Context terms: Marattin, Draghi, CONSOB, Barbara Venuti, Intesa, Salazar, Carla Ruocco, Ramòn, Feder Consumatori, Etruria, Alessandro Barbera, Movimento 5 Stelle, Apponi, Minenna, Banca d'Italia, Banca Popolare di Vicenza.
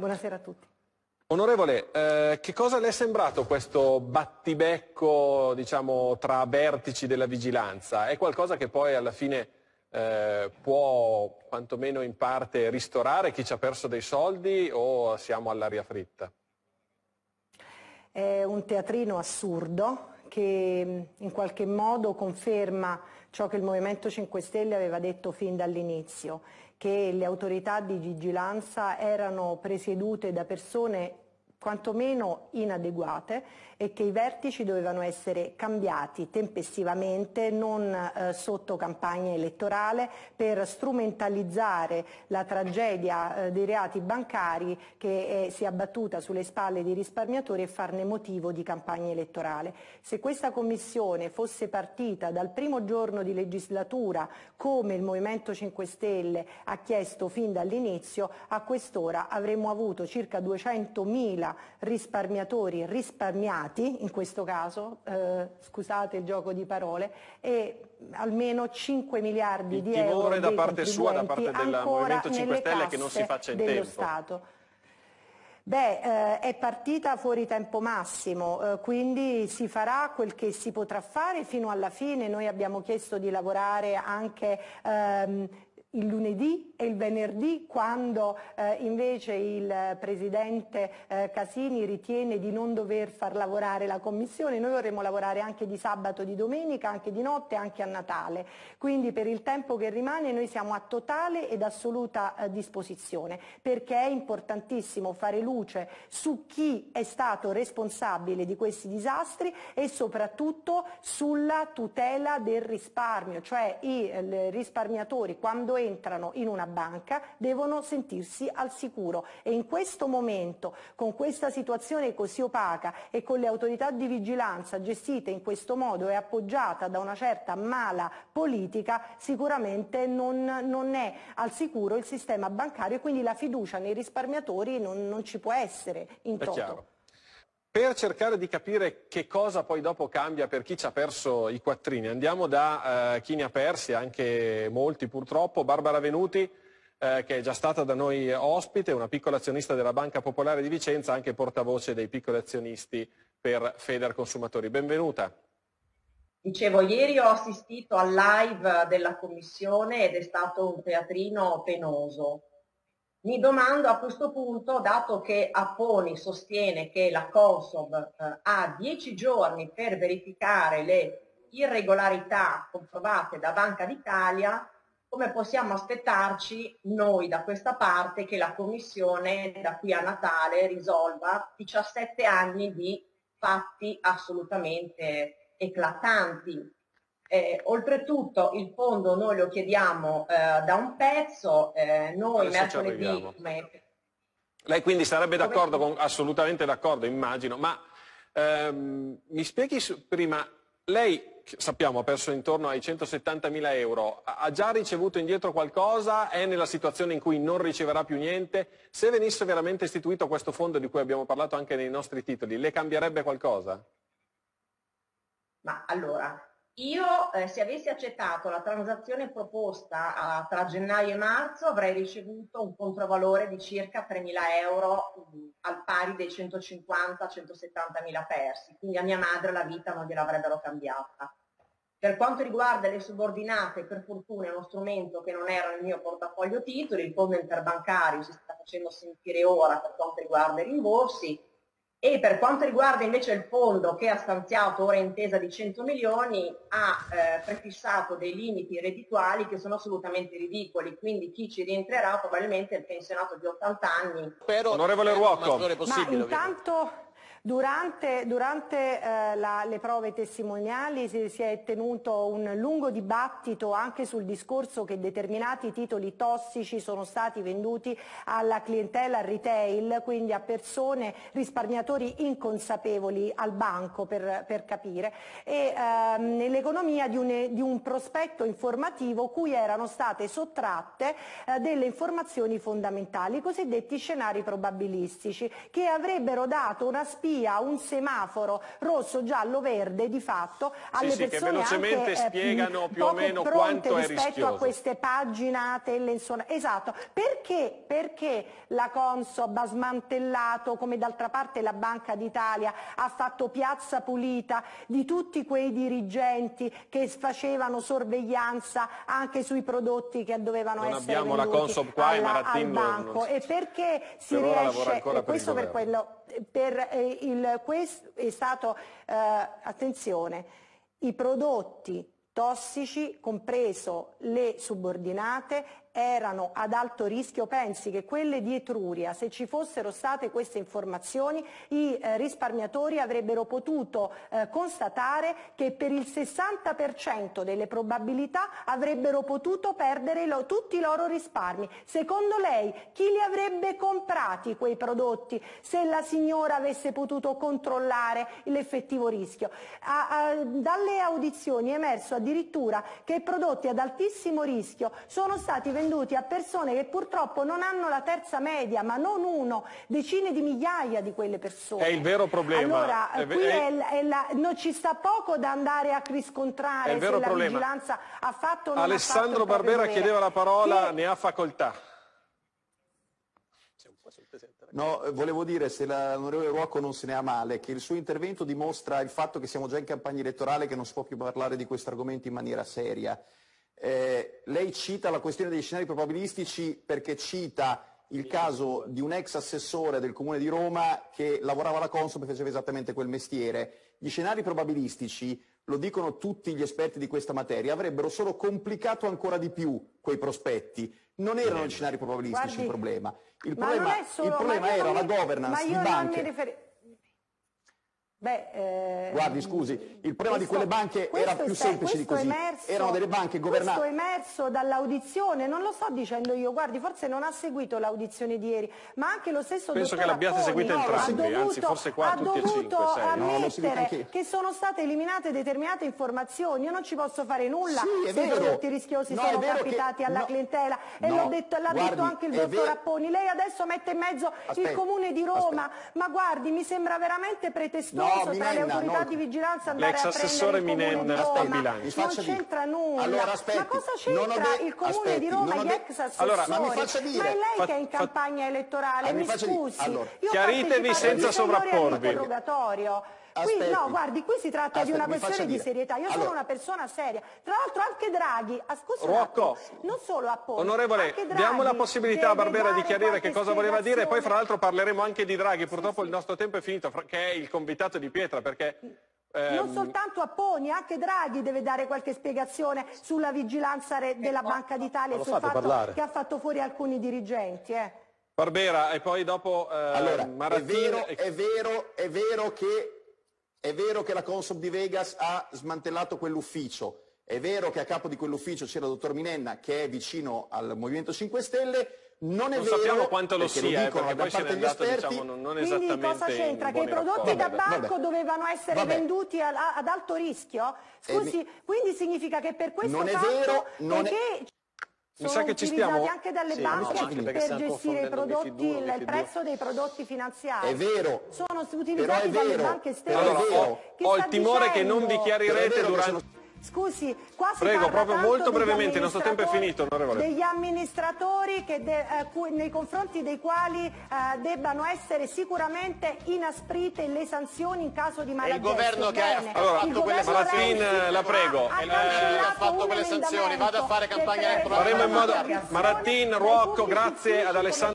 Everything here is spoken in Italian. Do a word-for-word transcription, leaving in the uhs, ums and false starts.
Buonasera a tutti. Onorevole, eh, che cosa le è sembrato questo battibecco, diciamo, tra vertici della vigilanza? È qualcosa che poi alla fine eh, può quantomeno in parte ristorare chi ci ha perso dei soldi o siamo all'aria fritta? È un teatrino assurdo che in qualche modo conferma ciò che il Movimento cinque Stelle aveva detto fin dall'inizio, che le autorità di vigilanza erano presiedute da persone quantomeno inadeguate e che i vertici dovevano essere cambiati tempestivamente, non eh, sotto campagna elettorale, per strumentalizzare la tragedia eh, dei reati bancari che eh, si è abbattuta sulle spalle dei risparmiatori e farne motivo di campagna elettorale. Se questa commissione fosse partita dal primo giorno di legislatura, come il Movimento cinque Stelle ha chiesto fin dall'inizio, a quest'ora avremmo avuto circa duecentomila risparmiatori risparmiati, in questo caso, eh, scusate il gioco di parole, e almeno cinque miliardi di euro dei contribuenti ancora nelle casse dello Stato. Il timore da parte sua, da parte del Movimento cinque Stelle, è che non si faccia in tempo. Beh, eh, è partita fuori tempo massimo, eh, quindi si farà quel che si potrà fare fino alla fine. Noi abbiamo chiesto di lavorare anche ehm, il lunedì e il venerdì, quando eh, invece il Presidente eh, Casini ritiene di non dover far lavorare la Commissione. Noi vorremmo lavorare anche di sabato, di domenica, anche di notte, anche a Natale. Quindi per il tempo che rimane noi siamo a totale ed assoluta eh, disposizione, perché è importantissimo fare luce su chi è stato responsabile di questi disastri e soprattutto sulla tutela del risparmio, cioè i eh, risparmiatori, quando entrano in una banca, devono sentirsi al sicuro, e in questo momento, con questa situazione così opaca e con le autorità di vigilanza gestite in questo modo e appoggiata da una certa mala politica, sicuramente non, non è al sicuro il sistema bancario, e quindi la fiducia nei risparmiatori non, non ci può essere in toto. Per cercare di capire che cosa poi dopo cambia per chi ci ha perso i quattrini, andiamo da eh, chi ne ha persi, anche molti purtroppo, Barbara Venuti, eh, che è già stata da noi ospite, una piccola azionista della Banca Popolare di Vicenza, anche portavoce dei piccoli azionisti per Feder Consumatori. Benvenuta. Dicevo, ieri ho assistito al live della commissione ed è stato un teatrino penoso. Mi domando a questo punto, dato che Apponi sostiene che la CONSOB eh, ha dieci giorni per verificare le irregolarità comprovate da Banca d'Italia, come possiamo aspettarci noi da questa parte che la Commissione da qui a Natale risolva diciassette anni di fatti assolutamente eclatanti. Eh, oltretutto il fondo noi lo chiediamo eh, da un pezzo, eh, noi adesso mercoledì... Come... Lei quindi sarebbe d'accordo, con... assolutamente d'accordo immagino, ma ehm, mi spieghi su... prima, lei sappiamo ha perso intorno ai centosettantamila euro, ha già ricevuto indietro qualcosa, è nella situazione in cui non riceverà più niente? Se venisse veramente istituito questo fondo di cui abbiamo parlato anche nei nostri titoli, le cambierebbe qualcosa? Ma allora... Io eh, se avessi accettato la transazione proposta eh, tra gennaio e marzo avrei ricevuto un controvalore di circa tremila euro mh, al pari dei centocinquanta centosettanta mila persi, quindi a mia madre la vita non gliel'avrebbero cambiata. Per quanto riguarda le subordinate, per fortuna è uno strumento che non era nel mio portafoglio titoli, il fondo interbancario si sta facendo sentire ora per quanto riguarda i rimborsi. E per quanto riguarda invece il fondo che ha stanziato ora Intesa di cento milioni, ha eh, prefissato dei limiti reddituali che sono assolutamente ridicoli, quindi chi ci rientrerà probabilmente è il pensionato di ottanta anni. Però, Onorevole Ruocco, ma intanto... Durante, durante eh, la, le prove testimoniali si, si è tenuto un lungo dibattito anche sul discorso che determinati titoli tossici sono stati venduti alla clientela retail, quindi a persone, risparmiatori inconsapevoli al banco, per, per capire, e eh, nell'economia di un, di un prospetto informativo cui erano state sottratte eh, delle informazioni fondamentali, i cosiddetti scenari probabilistici, che avrebbero dato una spinta sia un semaforo rosso, giallo, verde di fatto alle sì, sì, persone che velocemente anche, spiegano eh, più o meno quanto è rischioso rispetto a queste paginate. Esatto, perché, perché la CONSOB ha smantellato, come d'altra parte la Banca d'Italia ha fatto piazza pulita di tutti quei dirigenti che facevano sorveglianza anche sui prodotti che dovevano non essere venduti la CONSOB qua alla, Marattin, al banco non... e perché si per riesce, e questo per, per quello, per eh, il, questo è stato, eh, attenzione, i prodotti tossici, compreso le subordinate, erano ad alto rischio. Pensi che quelle di Etruria, se ci fossero state queste informazioni, i eh, risparmiatori avrebbero potuto eh, constatare che per il sessanta per cento delle probabilità avrebbero potuto perdere lo, tutti i loro risparmi. Secondo lei chi li avrebbe comprati quei prodotti se la signora avesse potuto controllare l'effettivo rischio? A, a, dalle audizioni è emerso addirittura che i prodotti ad altissimo rischio sono stati venduti a persone che purtroppo non hanno la terza media, ma non uno, decine di migliaia di quelle persone. È il vero problema. Allora, è, qui è, è, la, è la, non ci sta poco da andare a riscontrare se la problema. vigilanza ha fatto o non Alessandro ha fatto. Alessandro Barbera chiedeva la parola, che... ne ha facoltà. No, volevo dire, se l'onorevole Ruocco non se ne ha male, che il suo intervento dimostra il fatto che siamo già in campagna elettorale, che non si può più parlare di questo argomento in maniera seria. Eh, lei cita la questione degli scenari probabilistici perché cita il caso di un ex assessore del Comune di Roma che lavorava alla Consob e faceva esattamente quel mestiere. Gli scenari probabilistici, lo dicono tutti gli esperti di questa materia, avrebbero solo complicato ancora di più quei prospetti. Non erano gli scenari probabilistici. Guardi, il problema. Il problema, solo, il problema era mi, la governance di banche. Beh, eh, Guardi, scusi, il problema questo, di quelle banche era più semplice di così, emerso, erano delle banche governate. Questo è emerso dall'audizione, non lo sto dicendo io, guardi, forse non ha seguito l'audizione di ieri, ma anche lo stesso penso dottor Apponi ha dovuto, anzi, forse qua, ha dovuto cinque, ammettere no, che sono state eliminate determinate informazioni. Io non ci posso fare nulla sì, se i prodotti rischiosi no, sono capitati che... alla no, clientela no, e l'ha detto, guardi, detto anche il dottor Apponi. Lei adesso mette in mezzo aspetta, il Comune di Roma, aspetta. ma guardi, mi sembra veramente pretestuoso. No, No, Minenna, tra le autorità no. di vigilanza andare a prendere il Minenna, Comune di Roma. Non c'entra nulla. Allora, aspetti, ma cosa c'entra il Comune aspetti, di Roma e gli ex assessori? Allora, ma, mi faccia dire, ma è lei fa, che è in campagna fa, elettorale, ah, mi, mi scusi. Allora, chiaritevi senza sovrapporvi. Qui, no, guardi, qui si tratta aspetti, di una questione di serietà. Io allora. sono una persona seria. Tra l'altro anche Draghi, Ruocco, non solo a Porto, onorevole, diamo la possibilità a Barbera di chiarire che cosa voleva dire e poi fra l'altro parleremo anche di Draghi. Purtroppo sì, il nostro tempo è finito, che è il convitato di pietra, perché... Ehm... Non soltanto Apponi, anche Draghi deve dare qualche spiegazione sulla vigilanza della Banca d'Italia e sul fatto parlare. che ha fatto fuori alcuni dirigenti, eh. Barbera, e poi dopo eh, allora, Marattin... È vero, è vero, è vero che... È vero che la Consob di Vegas ha smantellato quell'ufficio, è vero che a capo di quell'ufficio c'era il dottor Minenna che è vicino al Movimento cinque Stelle, non è non vero sappiamo quanto lo sia, lo perché poi se n'è andato diciamo, non, non esattamente quindi cosa c'entra? Che i prodotti da banco dovevano essere vabbè. venduti ad, ad alto rischio? Scusi, eh, quindi significa che per questo non fatto è vero, non è... Mi sa che ci stiamo anche dalle sì, banche no, anche per gestire i prodotti, il, il prezzo dei prodotti finanziari. È vero. Sono utilizzati è vero, dalle banche stesse. Allora, ho, ho il timore dicendo? che non vi chiarirete durante sono... Scusi, qua si Prego, proprio molto brevemente, il nostro tempo è finito, onorevole. Degli amministratori che de, eh, cui, nei confronti dei quali eh, debbano essere sicuramente inasprite le sanzioni in caso di malaggesto. Il governo che ha fatto quelle sanzioni, la prego, ha fatto quelle sanzioni, vada a fare campagna elettorale. Marattin, Ruocco, grazie ad Alessandro